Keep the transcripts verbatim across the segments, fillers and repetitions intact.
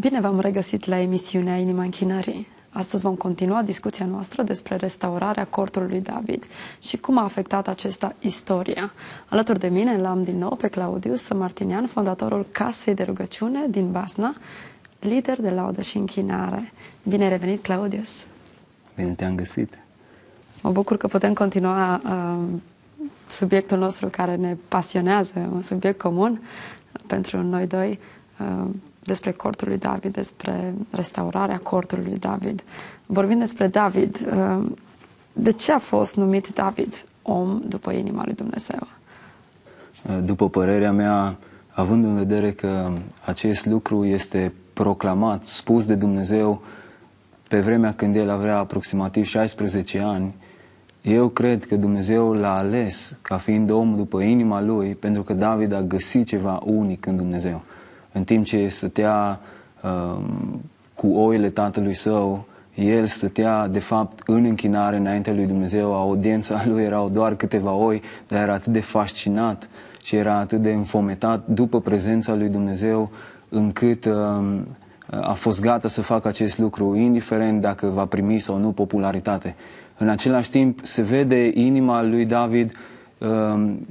Bine v-am regăsit la emisiunea Inima Inchinarii. Astăzi vom continua discuția noastră despre restaurarea cortului lui David și cum a afectat acesta istoria. Alături de mine l-am din nou pe Claudius Sămărtinean, fondatorul Casei de Rugăciune din Basna, lider de laudă și închinare. Bine ai revenit, Claudius! Bine te-am găsit! Mă bucur că putem continua uh, subiectul nostru care ne pasionează, un subiect comun pentru noi doi, uh, despre cortul lui David, despre restaurarea cortului lui David. Vorbim despre David. De ce a fost numit David om după inima lui Dumnezeu? După părerea mea, având în vedere că acest lucru este proclamat, spus de Dumnezeu pe vremea când el avea aproximativ șaisprezece ani, eu cred că Dumnezeu l-a ales ca fiind om după inima lui, pentru că David a găsit ceva unic în Dumnezeu. În timp ce stătea um, cu oile tatălui său, el stătea, de fapt, în închinare înaintea lui Dumnezeu. Audiența lui erau doar câteva oi, dar era atât de fascinat și era atât de înfometat după prezența lui Dumnezeu, încât um, a fost gata să facă acest lucru, indiferent dacă va primi sau nu popularitate. În același timp, se vede inima lui David um,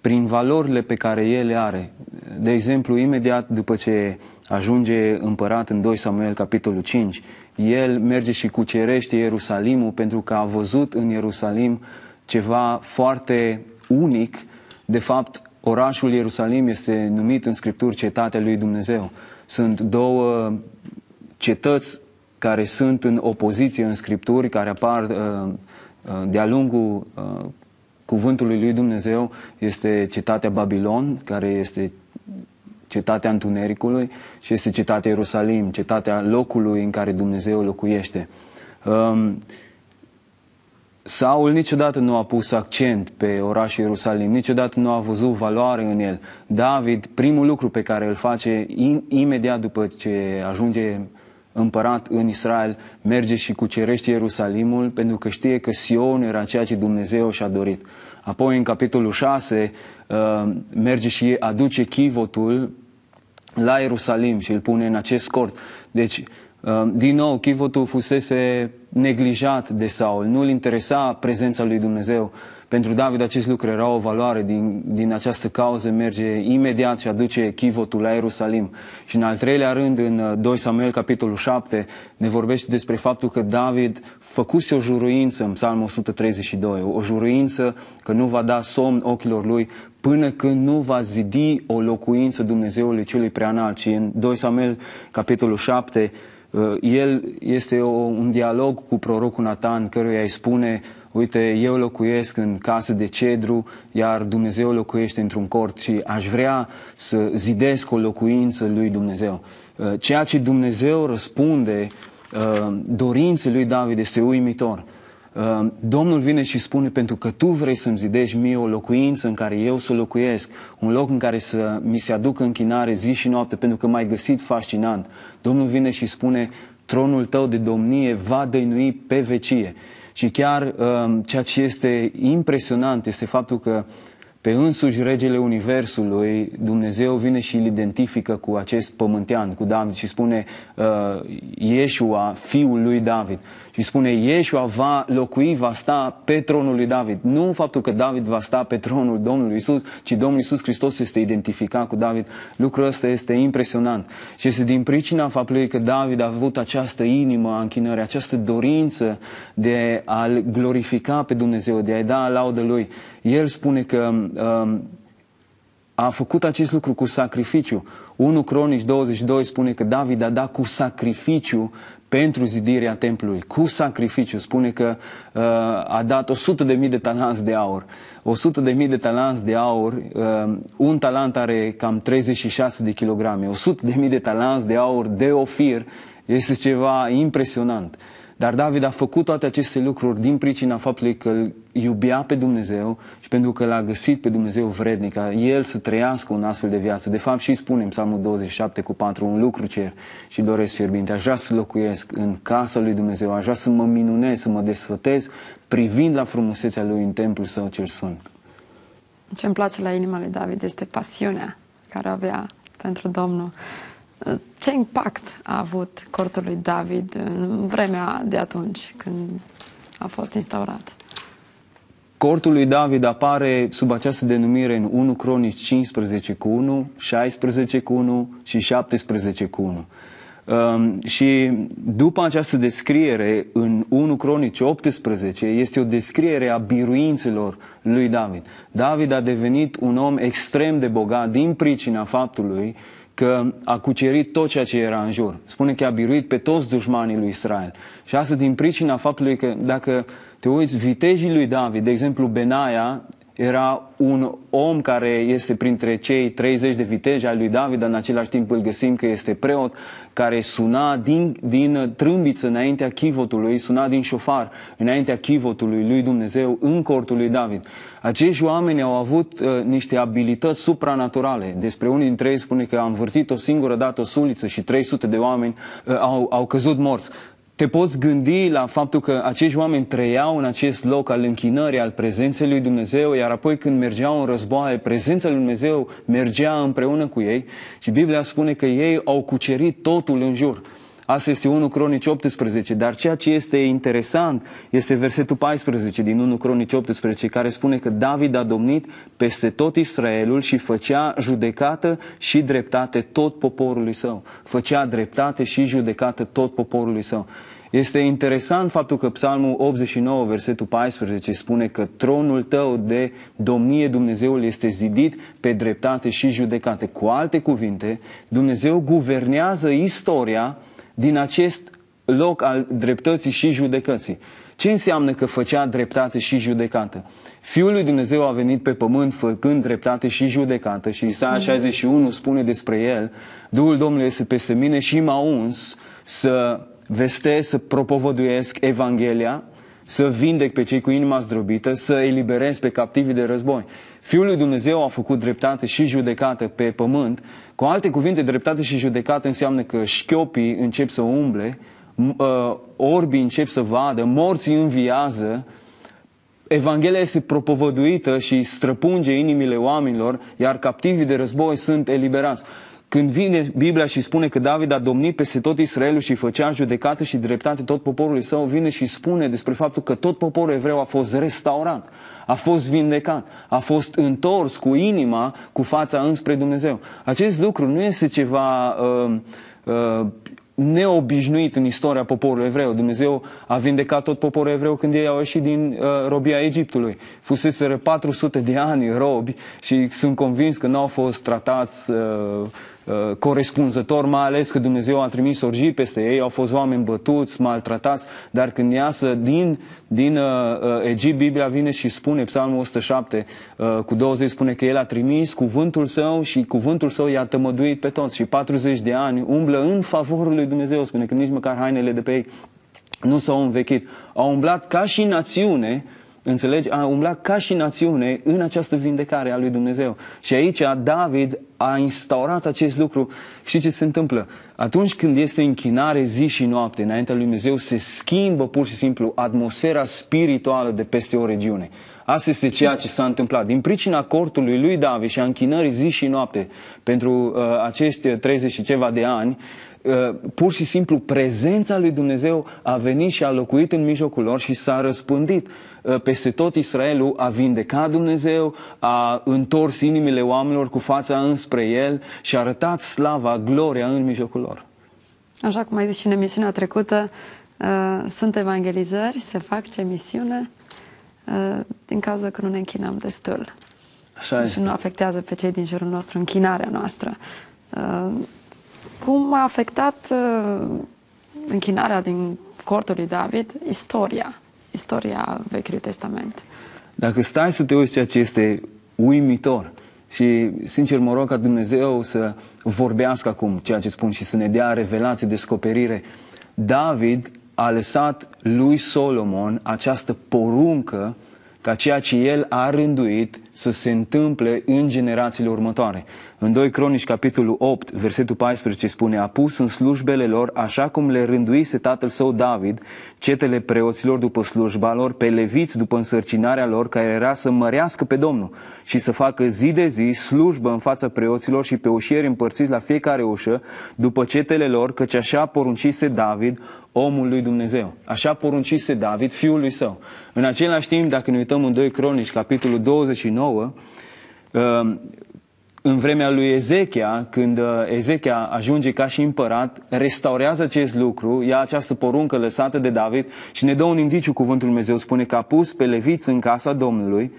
prin valorile pe care el le are. De exemplu, imediat după ce ajunge împărat în doi Samuel, capitolul cinci, el merge și cucerește Ierusalimul pentru că a văzut în Ierusalim ceva foarte unic. De fapt, orașul Ierusalim este numit în Scripturi cetatea lui Dumnezeu. Sunt două cetăți care sunt în opoziție în Scripturi, care apar de-a lungul cuvântului lui Dumnezeu. Este cetatea Babilon, care este cetatea Întunericului, și este cetatea Ierusalim, cetatea locului în care Dumnezeu locuiește. Um, Saul niciodată nu a pus accent pe orașul Ierusalim, niciodată nu a văzut valoare în el. David, primul lucru pe care îl face imediat după ce ajunge împărat în Israel, merge și cucerește Ierusalimul, pentru că știe că Sion era ceea ce Dumnezeu și-a dorit. Apoi, în capitolul șase, merge și aduce Chivotul la Ierusalim și îl pune în acest cort. Deci, din nou, Chivotul fusese neglijat de Saul, nu-l interesa prezența lui Dumnezeu. Pentru David acest lucru era o valoare, din, din această cauză merge imediat și aduce Chivotul la Ierusalim. Și în al treilea rând, în doi Samuel, capitolul șapte, ne vorbește despre faptul că David făcuse o juruință în Psalmul o sută treizeci și doi, o juruință că nu va da somn ochilor lui până când nu va zidi o locuință Dumnezeului Celui Preaînalt. Și în doi Samuel, capitolul șapte, el este o, un dialog cu prorocul Nathan, căruia îi spune: uite, eu locuiesc în casă de cedru, iar Dumnezeu locuiește într-un cort și aș vrea să zidesc o locuință lui Dumnezeu. Ceea ce Dumnezeu răspunde dorinței lui David este uimitor. Domnul vine și spune: pentru că tu vrei să-mi zidești mie o locuință în care eu să locuiesc, un loc în care să mi se aducă închinare zi și noapte, pentru că m-ai găsit fascinant. Domnul vine și spune: tronul tău de domnie va dăinui pe vecie. Și chiar ceea ce este impresionant este faptul că pe însuși regele Universului, Dumnezeu vine și îl identifică cu acest pământean, cu David, și spune Ieșua, fiul lui David. Și spune: Ieșua va locui, va sta pe tronul lui David. Nu faptul că David va sta pe tronul Domnului Iisus, ci Domnul Iisus Hristos este identificat cu David. Lucrul ăsta este impresionant. Și este din pricina faptului că David a avut această inimă a închinării, această dorință de a-L glorifica pe Dumnezeu, de a-I da laudă Lui. El spune că um, a făcut acest lucru cu sacrificiu. unu Cronici douăzeci și doi spune că David a dat cu sacrificiu pentru zidirea templului, cu sacrificiu. Spune că uh, a dat o sută de mii de talanți de aur. o sută de mii de talanți de aur, uh, un talant are cam treizeci și șase de kilograme. o sută de mii de talanți de aur de Ofir este ceva impresionant. Dar David a făcut toate aceste lucruri din pricina faptului că îl iubea pe Dumnezeu și pentru că l-a găsit pe Dumnezeu vrednic, ca el să trăiască un astfel de viață. De fapt, și spune în Psalmul douăzeci și șapte cu patru, un lucru cer și doresc fierbinte. Aș vrea să locuiesc în casa lui Dumnezeu, aș vrea să mă minunez, să mă desfătez privind la frumusețea lui în templul său cel sfânt. Ce îmi place la inima lui David este pasiunea care avea pentru Domnul. Ce impact a avut cortul lui David în vremea de atunci când a fost instaurat? Cortul lui David apare sub această denumire în unu Cronici cincisprezece cu unu, șaisprezece cu unu și șaptesprezece cu unu. Um, și după această descriere în unu Cronici optsprezece este o descriere a biruințelor lui David. David a devenit un om extrem de bogat din pricina faptului că a cucerit tot ceea ce era în jur. Spune că a biruit pe toți dușmanii lui Israel. Și asta din pricina faptului că, dacă te uiți, vitejii lui David, de exemplu Benaia, era un om care este printre cei treizeci de viteji ai lui David, dar în același timp îl găsim că este preot, care suna din, din trâmbiță înaintea chivotului, suna din șofar înaintea chivotului lui Dumnezeu în cortul lui David. Acești oameni au avut uh, niște abilități supranaturale. Despre unii dintre ei spune că a învârtit o singură dată o suliță și trei sute de oameni uh, au, au căzut morți. Te poți gândi la faptul că acești oameni trăiau în acest loc al închinării, al prezenței lui Dumnezeu, iar apoi când mergeau în războaie, prezența lui Dumnezeu mergea împreună cu ei și Biblia spune că ei au cucerit totul în jur. Asta este unu Cronici optsprezece, dar ceea ce este interesant este versetul paisprezece din unu Cronici optsprezece, care spune că David a domnit peste tot Israelul și făcea judecată și dreptate tot poporului său. Făcea dreptate și judecată tot poporului său. Este interesant faptul că Psalmul optzeci și nouă, versetul paisprezece, spune că tronul tău de domnie, Dumnezeul, este zidit pe dreptate și judecate. Cu alte cuvinte, Dumnezeu guvernează istoria din acest loc al dreptății și judecății. Ce înseamnă că făcea dreptate și judecată? Fiul lui Dumnezeu a venit pe pământ făcând dreptate și judecată și Isaia șaizeci și unu spune despre el: Duhul Domnului este peste mine și m-a uns să vestesc, să propovăduiesc Evanghelia, să vindec pe cei cu inima zdrobită, să eliberez pe captivii de război. Fiul lui Dumnezeu a făcut dreptate și judecată pe pământ. Cu alte cuvinte, dreptate și judecată înseamnă că șchiopii încep să umble, orbii încep să vadă, morții înviază, Evanghelia este propovăduită și străpunge inimile oamenilor, iar captivii de război sunt eliberați. Când vine Biblia și spune că David a domnit peste tot Israelul și făcea judecată și dreptate tot poporului său, vine și spune despre faptul că tot poporul evreu a fost restaurat, a fost vindecat, a fost întors cu inima, cu fața înspre Dumnezeu. Acest lucru nu este ceva uh, uh, neobișnuit în istoria poporului evreu. Dumnezeu a vindecat tot poporul evreu când ei au ieșit din uh, robia Egiptului. Fuseseră patru sute de ani robi și sunt convins că nu au fost tratați uh, uh, corespunzător, mai ales că Dumnezeu a trimis orgii peste ei, au fost oameni bătuți, maltratați, dar când iasă din, din uh, uh, Egipt, Biblia vine și spune, Psalmul o sută șapte uh, cu douăzeci spune că el a trimis cuvântul său și cuvântul său i-a tămăduit pe toți și patruzeci de ani umblă în favorul lui Dumnezeu. Spune că nici măcar hainele de pe ei nu s-au învechit. Au umblat ca și națiune, înțelegi? Au umblat ca și națiune în această vindecare a lui Dumnezeu. Și aici David a instaurat acest lucru. Și ce se întâmplă? Atunci când este închinare zi și noapte înaintea lui Dumnezeu, se schimbă pur și simplu atmosfera spirituală de peste o regiune. Asta este ceea ce s-a întâmplat. Din pricina cortului lui David și a închinării zi și noapte pentru uh, acești treizeci și ceva de ani, pur și simplu prezența lui Dumnezeu a venit și a locuit în mijlocul lor și s-a răspândit peste tot Israelul, a vindecat Dumnezeu, a întors inimile oamenilor cu fața înspre el și a arătat slava, gloria în mijlocul lor. Așa cum ai zis și în emisiunea trecută, sunt evangelizări, se fac ce misiune, din cauza că nu ne închinăm destul. Așa este. Și nu afectează pe cei din jurul nostru închinarea noastră. Cum a afectat uh, închinarea din cortul lui David istoria, istoria Vechiului Testament? Dacă stai să te uiți, ceea ce este uimitor, și sincer mă rog ca Dumnezeu să vorbească acum ceea ce spun și să ne dea revelație, descoperire, David a lăsat lui Solomon această poruncă ca ceea ce el a rânduit să se întâmple în generațiile următoare. În doi Cronici, capitolul opt, versetul paisprezece spune: a pus în slujbele lor, așa cum le rânduise tatăl său David, cetele preoților după slujba lor, pe leviți după însărcinarea lor, care era să mărească pe Domnul și să facă zi de zi slujbă în fața preoților și pe ușieri împărțiți la fiecare ușă, după cetele lor, căci așa poruncise David, omul lui Dumnezeu. Așa poruncise David, fiul lui său. În același timp, dacă ne uităm în doi Cronici, capitolul douăzeci și nouă, în vremea lui Ezechia, când Ezechia ajunge ca și împărat, restaurează acest lucru, ia această poruncă lăsată de David și ne dă un indiciu. Cuvântul lui Dumnezeu spune că a pus pe leviți în casa Domnului,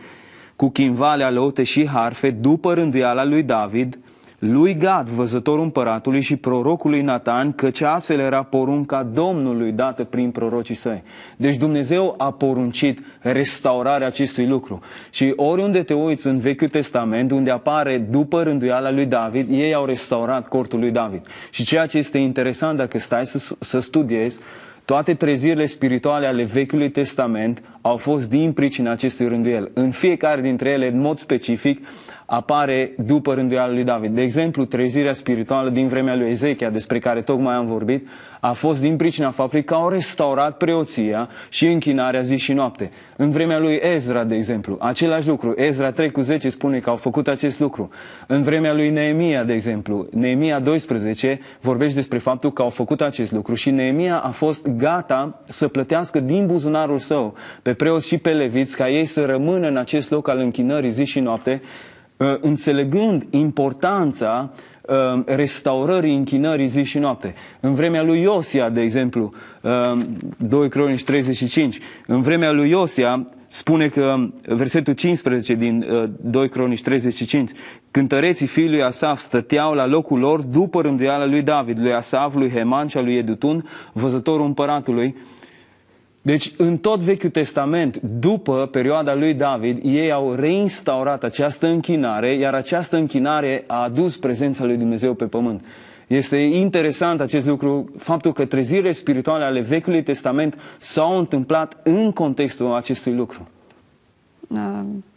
cu chimvale, aleote și harfe, după rânduiala lui David, lui Gad, văzătorul împăratului, și prorocului Nathan, căci astfel era porunca Domnului dată prin prorocii săi. Deci Dumnezeu a poruncit restaurarea acestui lucru. Și oriunde te uiți în Vechiul Testament, unde apare după rânduiala lui David, ei au restaurat cortul lui David. Și ceea ce este interesant, dacă stai să, să studiezi, toate trezirile spirituale ale Vechiului Testament au fost din pricina acestui rânduiel. În fiecare dintre ele, în mod specific, apare după rânduiala lui David. De exemplu, trezirea spirituală din vremea lui Ezechia, despre care tocmai am vorbit, a fost din pricina faptului că au restaurat preoția și închinarea zi și noapte. În vremea lui Ezra, de exemplu, același lucru. Ezra trei cu zece spune că au făcut acest lucru. În vremea lui Neemia, de exemplu, Neemia doisprezece vorbește despre faptul că au făcut acest lucru și Neemia a fost gata să plătească din buzunarul său pe preoți și pe leviți ca ei să rămână în acest loc al închinării zi și noapte, înțelegând importanța restaurării închinării zi și noapte. În vremea lui Iosia, de exemplu, doi Cronici treizeci și cinci, în vremea lui Iosia spune că, versetul cincisprezece din doi Cronici treizeci și cinci, cântăreții fiului Asaf stăteau la locul lor după rânduiala lui David, lui Asaf, lui Heman și a lui Edutun, văzătorul împăratului. Deci, în tot Vechiul Testament, după perioada lui David, ei au reinstaurat această închinare, iar această închinare a adus prezența lui Dumnezeu pe pământ. Este interesant acest lucru, faptul că trezirile spirituale ale Vechiului Testament s-au întâmplat în contextul acestui lucru.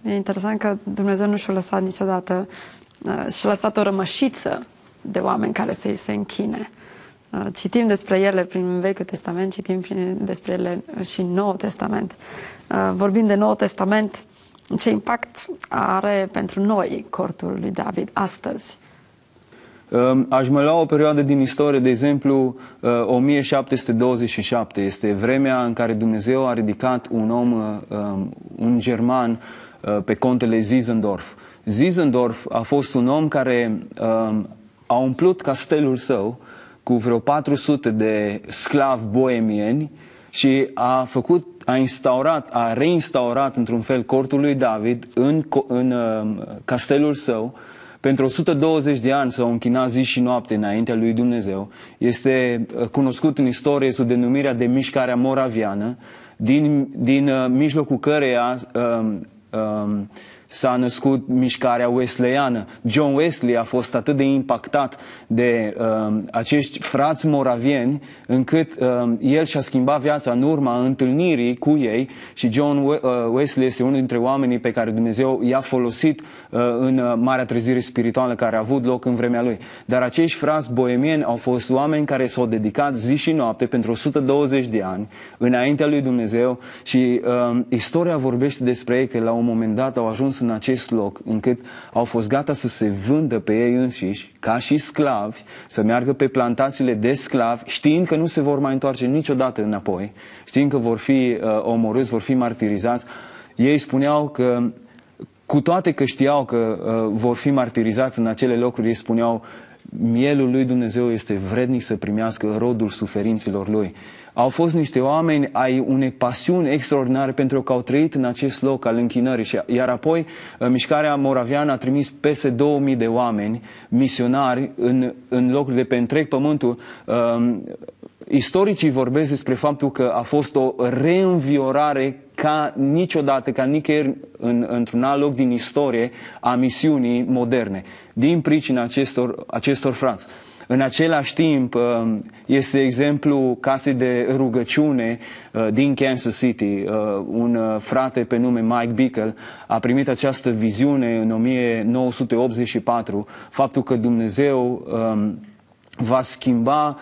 E interesant că Dumnezeu nu și-a lăsat niciodată, și-a lăsat o rămășiță de oameni care să-i se închine. Citim despre ele prin Vechiul Testament, citim despre ele și în Noul Testament. Vorbind de Noul Testament, ce impact are pentru noi cortul lui David astăzi? Aș mai lua o perioadă din istorie, de exemplu, o mie șapte sute douăzeci și șapte. Este vremea în care Dumnezeu a ridicat un om, un german, pe contele Zinzendorf. Zinzendorf a fost un om care a umplut castelul său cu vreo patru sute de sclavi boemieni și a făcut, a instaurat, a reinstaurat într-un fel cortul lui David în, în uh, castelul său. Pentru o sută douăzeci de ani s-au închinat zi și noapte înaintea lui Dumnezeu. Este cunoscut în istorie sub denumirea de mișcarea moraviană, din, din uh, mijlocul căreia uh, uh, s-a născut mișcarea wesleyană. John Wesley a fost atât de impactat de uh, acești frați moravieni, încât uh, el și-a schimbat viața în urma întâlnirii cu ei, și John Wesley este unul dintre oamenii pe care Dumnezeu i-a folosit uh, în marea trezire spirituală care a avut loc în vremea lui. Dar acești frați boemieni au fost oameni care s-au dedicat zi și noapte pentru o sută douăzeci de ani înaintea lui Dumnezeu și uh, istoria vorbește despre ei că la un moment dat au ajuns în acest loc încât au fost gata să se vândă pe ei înșiși ca și sclavi, să meargă pe plantațiile de sclavi, știind că nu se vor mai întoarce niciodată înapoi, știind că vor fi uh, omorâți, vor fi martirizați. Ei spuneau că, cu toate că știau că uh, vor fi martirizați în acele locuri, ei spuneau: mielul lui Dumnezeu este vrednic să primească rodul suferințelor lui. Au fost niște oameni ai unei pasiuni extraordinare pentru că au trăit în acest loc al închinării. Și, iar apoi mișcarea moraviană a trimis peste două mii de oameni misionari în, în locuri de pe întreg pământul. Um, Istoricii vorbesc despre faptul că a fost o reînviorare ca niciodată, ca nicăieri în, într-un alt loc din istorie, a misiunii moderne, din pricina acestor, acestor frați. În același timp, este exemplu casei de rugăciune din Kansas City. Un frate pe nume Mike Bickle a primit această viziune în o mie nouă sute optzeci și patru, faptul că Dumnezeu va schimba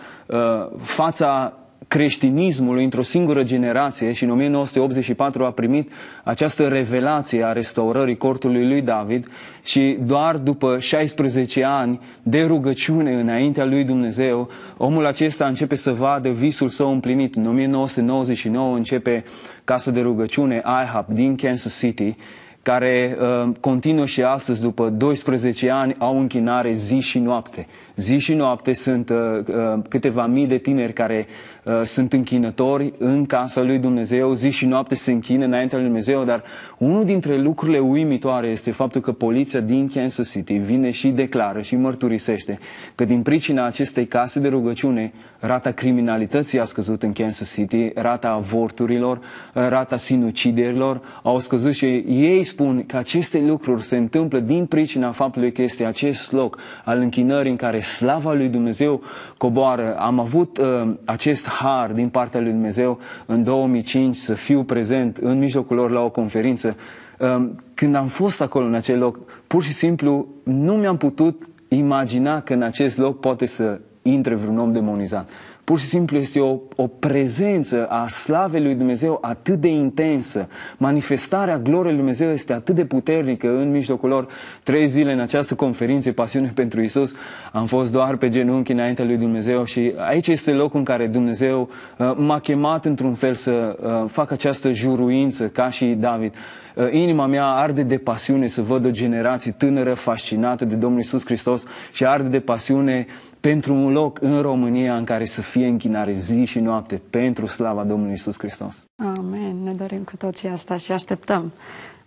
fața creștinismului într-o singură generație, și în o mie nouă sute optzeci și patru a primit această revelație a restaurării cortului lui David, și doar după șaisprezece ani de rugăciune înaintea lui Dumnezeu, omul acesta începe să vadă visul său împlinit. În o mie nouă sute nouăzeci și nouă începe casa de rugăciune I hop din Kansas City, care uh, continuă și astăzi, după doisprezece ani, au închinare zi și noapte. Zi și noapte sunt uh, uh, câteva mii de tineri care uh, sunt închinători în casa lui Dumnezeu, zi și noapte se închină înaintea lui Dumnezeu, dar unul dintre lucrurile uimitoare este faptul că poliția din Kansas City vine și declară și mărturisește că din pricina acestei case de rugăciune, rata criminalității a scăzut în Kansas City, rata avorturilor, rata sinuciderilor au scăzut, și ei spun că aceste lucruri se întâmplă din pricina faptului că este acest loc al închinării în care slava lui Dumnezeu coboară. Am avut uh, acest har din partea lui Dumnezeu în două mii cinci să fiu prezent în mijlocul lor la o conferință. Uh, când am fost acolo în acel loc, pur și simplu nu mi-am putut imagina că în acest loc poate să intre vreun om demonizat. Pur și simplu este o, o prezență a slavei lui Dumnezeu atât de intensă. Manifestarea gloriei lui Dumnezeu este atât de puternică în mijlocul lor. Trei zile în această conferință, Pasiune pentru Iisus, am fost doar pe genunchi înaintea lui Dumnezeu, și aici este locul în care Dumnezeu uh, m-a chemat într-un fel să uh, fac această juruință ca și David. Uh, inima mea arde de pasiune să văd o generație tânără fascinată de Domnul Iisus Hristos, și arde de pasiune pentru un loc în România în care să fie închinare zi și noapte pentru slava Domnului Iisus Hristos. Amen. Ne dorim cu toții asta și așteptăm.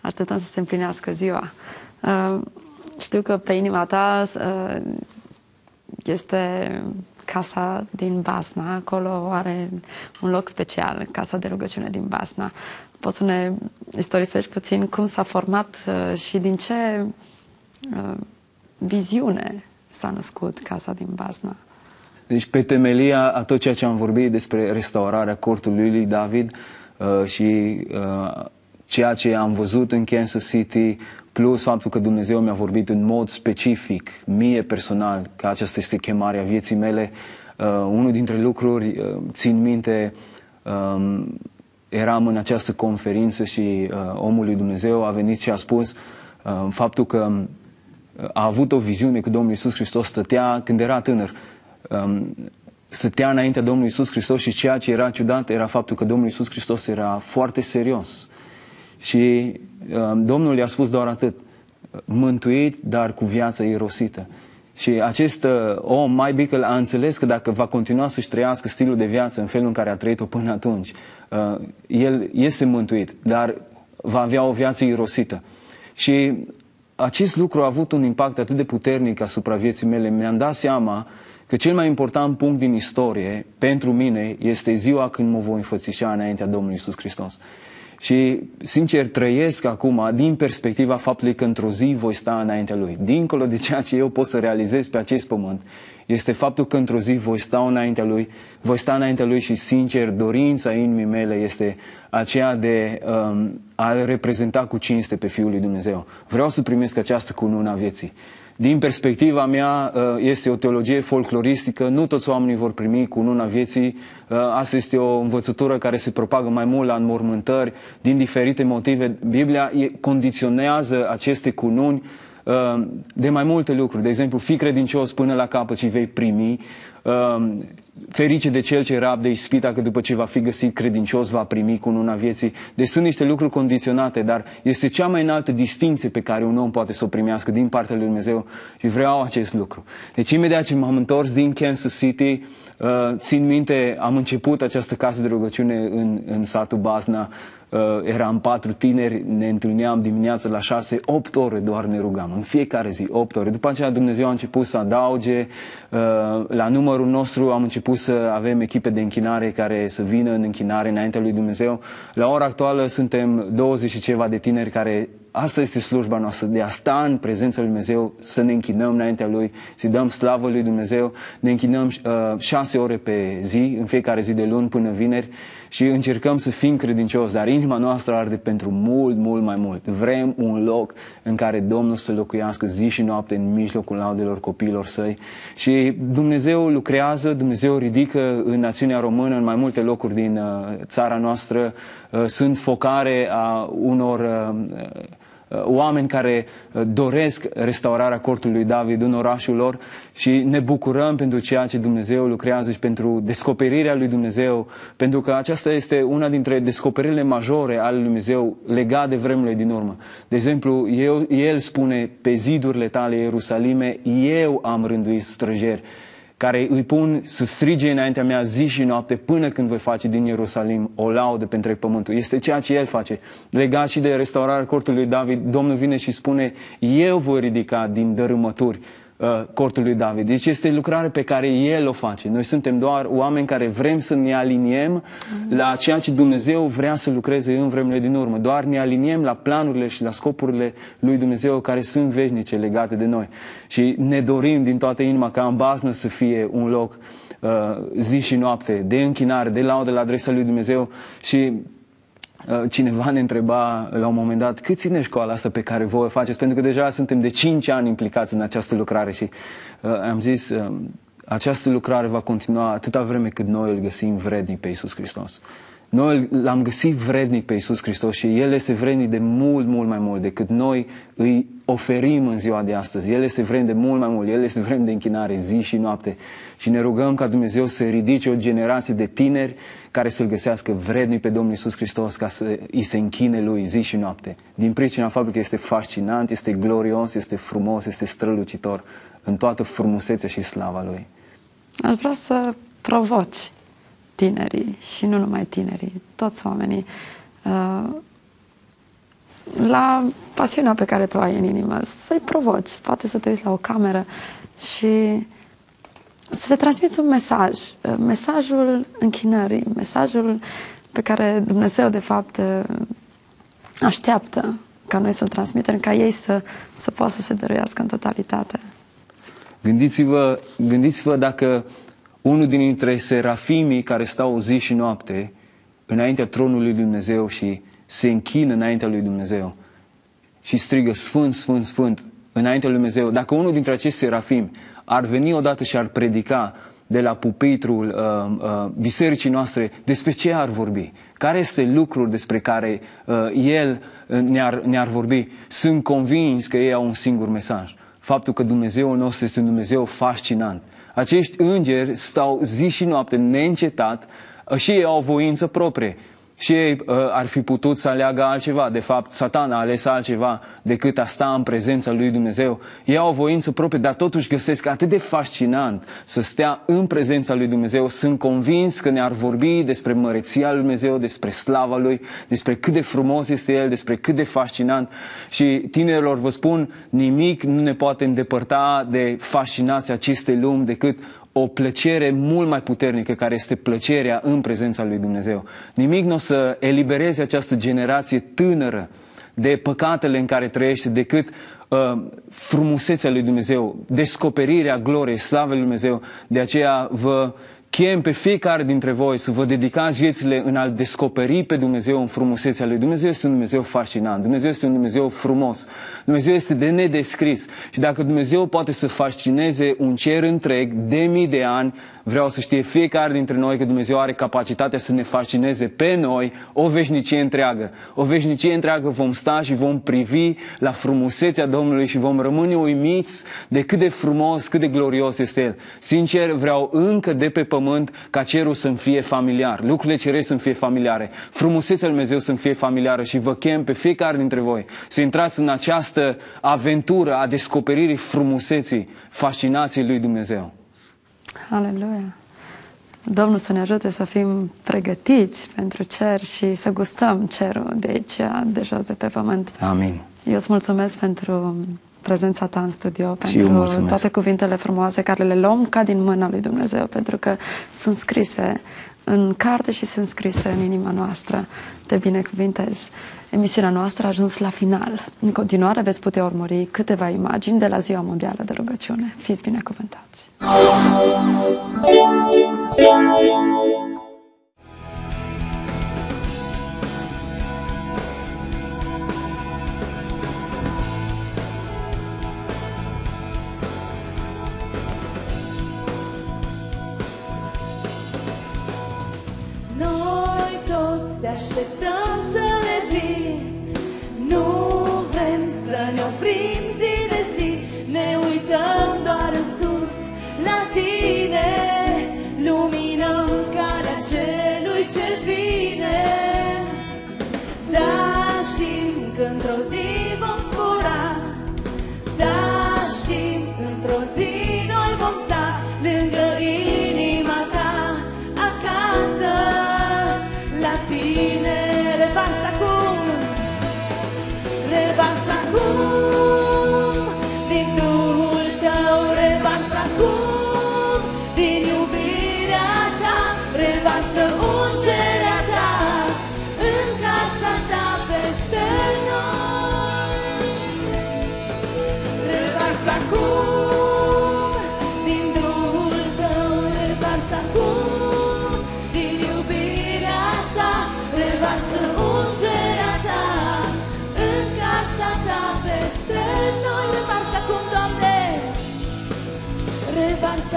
Așteptăm să se împlinească ziua. Uh, știu că pe inima ta uh, este casa din Basna. Acolo are un loc special, casa de rugăciune din Basna. Poți să ne istorisești puțin cum s-a format uh, și din ce uh, viziune s-a născut casa din Basna? Deci, pe temelia a tot ceea ce am vorbit despre restaurarea cortului lui David uh, și uh, ceea ce am văzut în Kansas City, plus faptul că Dumnezeu mi-a vorbit în mod specific, mie personal, că aceasta este chemarea vieții mele. Uh, unul dintre lucruri, uh, țin minte, uh, eram în această conferință și uh, omul lui Dumnezeu a venit și a spus uh, faptul că a avut o viziune că Domnul Iisus Hristos stătea, când era tânăr, stătea înaintea Domnului Iisus Hristos, și ceea ce era ciudat era faptul că Domnul Iisus Hristos era foarte serios. Și Domnul i-a spus doar atât: mântuit, dar cu viața irosită. Și acest om, Mike Bickle, a înțeles că dacă va continua să-și trăiască stilul de viață în felul în care a trăit-o până atunci, el este mântuit, dar va avea o viață irosită. Și acest lucru a avut un impact atât de puternic asupra vieții mele. Mi-am dat seama că cel mai important punct din istorie pentru mine este ziua când mă voi înfățișa înaintea Domnului Iisus Hristos. Și, sincer, trăiesc acum din perspectiva faptului că într-o zi voi sta înaintea Lui. Dincolo de ceea ce eu pot să realizez pe acest pământ, este faptul că într-o zi voi sta înaintea Lui, voi sta înaintea Lui și, sincer, dorința inimii mele este aceea de um, a reprezenta cu cinste pe Fiul lui Dumnezeu. Vreau să primesc această cunună a vieții. Din perspectiva mea, este o teologie folcloristică, nu toți oamenii vor primi cununa vieții. Asta este o învățătură care se propagă mai mult la înmormântări, din diferite motive. Biblia condiționează aceste cununi de mai multe lucruri. De exemplu, fii credincios până la capăt și vei primi. Ferice de cel ce rabde ispita, că după ce va fi găsit credincios va primi cununa vieții. Deci sunt niște lucruri condiționate, dar este cea mai înaltă distinție pe care un om poate să o primească din partea lui Dumnezeu, și vreau acest lucru. Deci imediat ce m-am întors din Kansas City, țin minte, am început această casă de rugăciune în, în satul Basna. Eram patru tineri, ne întâlneam dimineața la șase, opt ore doar ne rugam, în fiecare zi, opt ore. După aceea Dumnezeu a început să adauge la numărul nostru, am început să avem echipe de închinare care să vină în închinare înaintea lui Dumnezeu. La ora actuală suntem douăzeci și ceva de tineri care asta este slujba noastră, de a sta în prezența lui Dumnezeu, să ne închinăm înaintea Lui, să-i dăm slavă lui Dumnezeu, ne închinăm uh, șase ore pe zi, în fiecare zi de luni până vineri și încercăm să fim credincioși, dar inima noastră arde pentru mult, mult mai mult. Vrem un loc în care Domnul să locuiască zi și noapte în mijlocul laudelor copiilor Săi și Dumnezeu lucrează, Dumnezeu ridică în națiunea română, în mai multe locuri din uh, țara noastră, uh, sunt focare a unor uh, oameni care doresc restaurarea cortului David în orașul lor și ne bucurăm pentru ceea ce Dumnezeu lucrează și pentru descoperirea lui Dumnezeu, pentru că aceasta este una dintre descoperirile majore ale lui Dumnezeu legate de vremurile din urmă. De exemplu, eu, El spune pe zidurile tale, Ierusalime, eu am rânduit străjeri care îi pun să strige înaintea mea zi și noapte până când voi face din Ierusalim o laudă pe întreg pământul. Este ceea ce El face. Legat și de restaurarea cortului lui David, Domnul vine și spune, eu voi ridica din dărâmături uh, cortul lui David. Deci este lucrare pe care El o face. Noi suntem doar oameni care vrem să ne aliniem mm. la ceea ce Dumnezeu vrea să lucreze în vremurile din urmă. Doar ne aliniem la planurile și la scopurile lui Dumnezeu care sunt veșnice legate de noi. Și ne dorim din toată inima ca în Basna să fie un loc uh, zi și noapte de închinare, de laudă la adresa lui Dumnezeu. Și uh, cineva ne întreba la un moment dat, cât ține școala asta pe care voi o faceți? Pentru că deja suntem de cinci ani implicați în această lucrare și uh, am zis, uh, această lucrare va continua atâta vreme cât noi îl găsim vrednic pe Iisus Hristos. Noi l-am găsit vrednic pe Iisus Hristos și El este vrednic de mult, mult mai mult decât noi îi oferim în ziua de astăzi. El este vrednic de mult mai mult, El este vrednic de închinare zi și noapte și ne rugăm ca Dumnezeu să ridice o generație de tineri care să-L găsească vrednic pe Domnul Iisus Hristos ca să îi se închine Lui zi și noapte. Din pricina faptului că este fascinant, este glorios, este frumos, este strălucitor în toată frumusețea și slava Lui. Aș vrea să provoci tinerii și nu numai tinerii, toți oamenii, la pasiunea pe care tu o ai în inimă, să-i provoci, poate să te uiți la o cameră și să le transmiți un mesaj, mesajul închinării, mesajul pe care Dumnezeu de fapt așteaptă ca noi să-l transmitem, ca ei să, să poată să se dăruiască în totalitate. Gândiți-vă, gândiți-vă dacă unul dintre serafimii care stau zi și noapte înaintea tronului lui Dumnezeu și se închină înaintea lui Dumnezeu și strigă Sfânt, Sfânt, Sfânt înaintea lui Dumnezeu. Dacă unul dintre acești serafimi ar veni odată și ar predica de la pupitrul uh, uh, bisericii noastre, despre ce ar vorbi? Care este lucrul despre care uh, el ne-ar, ne-ar vorbi? Sunt convins că ei au un singur mesaj. Faptul că Dumnezeul nostru este un Dumnezeu fascinant. Acești îngeri stau zi și noapte neîncetat și ei au o voință proprie. Și ei uh, ar fi putut să aleagă altceva. De fapt, Satan a ales altceva decât a sta în prezența lui Dumnezeu. Ei au o voință proprie, dar totuși găsesc atât de fascinant să stea în prezența lui Dumnezeu. Sunt convins că ne-ar vorbi despre măreția lui Dumnezeu, despre slava Lui, despre cât de frumos este El, despre cât de fascinant. Și tinerilor vă spun, nimic nu ne poate îndepărta de fascinația acestei lumi decât o plăcere mult mai puternică, care este plăcerea în prezența lui Dumnezeu. Nimic nu o să elibereze această generație tânără de păcatele în care trăiește decât uh, frumusețea lui Dumnezeu, descoperirea gloriei, slavei lui Dumnezeu. De aceea vă chem pe fiecare dintre voi să vă dedicați viețile în a-L descoperi pe Dumnezeu în frumusețea Lui. Dumnezeu este un Dumnezeu fascinant, Dumnezeu este un Dumnezeu frumos, Dumnezeu este de nedescris și dacă Dumnezeu poate să fascineze un cer întreg de mii de ani, vreau să știe fiecare dintre noi că Dumnezeu are capacitatea să ne fascineze pe noi o veșnicie întreagă. O veșnicie întreagă vom sta și vom privi la frumusețea Domnului și vom rămâne uimiți de cât de frumos, cât de glorios este El. Sincer, vreau încă de pe pământ ca cerul să-mi fie familiar, lucrurile cerești să-mi fie familiare, frumusețea lui Dumnezeu să-mi fie familiară și vă chem pe fiecare dintre voi să intrați în această aventură a descoperirii frumuseții, fascinației lui Dumnezeu. Aleluia! Domnul să ne ajute să fim pregătiți pentru cer și să gustăm cerul de aici, de jos, de pe pământ. Amin! Eu îți mulțumesc pentru prezența ta în studio, pentru toate cuvintele frumoase care le luăm ca din mâna lui Dumnezeu, pentru că sunt scrise în carte și sunt scrise în inima noastră. Te binecuvintez! Emisiunea noastră a ajuns la final. În continuare veți putea urmări câteva imagini de la Ziua Mondială de Rugăciune. Fiți binecuvântați! Te așteptăm să ne vii, nu vrem să ne oprim zi de zi, ne uităm doar în sus la tine, luminăm calea celui ce vine. Dar știm că într-o zi vom zbura, dar știm că într-o zi noi vom sta lângă inima ta acasă. Revarsă acum, revarsă acum, din Duhul tău, revarsă acum, din iubirea ta, revarsă ungerea ta, în casa ta peste noi. Revarsă acum, din Duhul tău, revarsă acum, din iubirea ta, revarsă ungerea ta, în casa ta peste noi. Revarsă acum, Doamne, revarsă